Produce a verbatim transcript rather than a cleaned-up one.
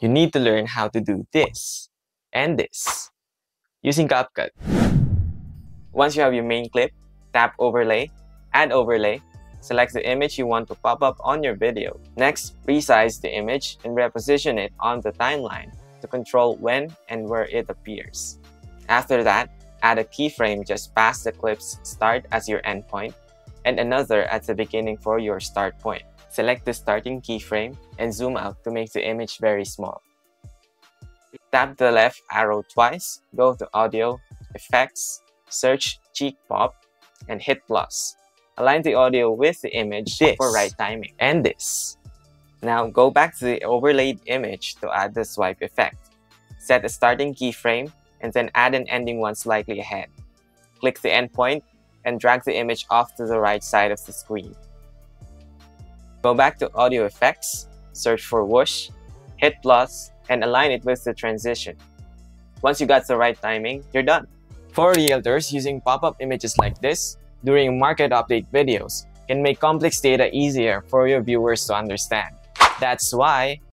you need to learn how to do this and this using CapCut. Once you have your main clip, tap Overlay, Add Overlay, select the image you want to pop up on your video. Next, resize the image and reposition it on the timeline to control when and where it appears. After that, add a keyframe just past the clip's start as your endpoint and another at the beginning for your start point. Select the starting keyframe and zoom out to make the image very small. Tap the left arrow twice, go to Audio, Effects, search Cheek Pop, and hit plus. Align the audio with the image this. for right timing. And this. Now go back to the overlaid image to add the swipe effect. Set a starting keyframe and then add an ending one slightly ahead. Click the endpoint and drag the image off to the right side of the screen. Go back to Audio Effects, search for Whoosh, hit plus, and align it with the transition. Once you got the right timing, you're done. For realtors, using pop-up images like this during market update videos can make complex data easier for your viewers to understand. That's why